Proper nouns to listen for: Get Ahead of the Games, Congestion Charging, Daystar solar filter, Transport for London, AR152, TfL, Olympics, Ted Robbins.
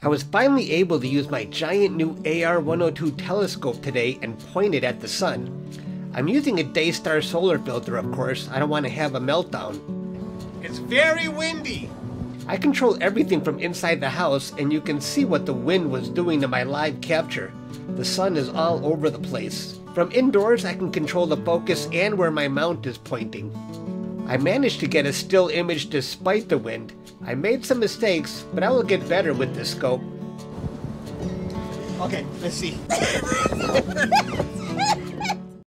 I was finally able to use my giant new AR152 telescope today and point it at the sun. I'm using a Daystar solar filter, of course. I don't want to have a meltdown. It's very windy. I control everything from inside the house, and you can see what the wind was doing to my live capture. The sun is all over the place. From indoors, I can control the focus and where my mount is pointing. I managed to get a still image despite the wind. I made some mistakes, but I will get better with this scope. Okay, let's see.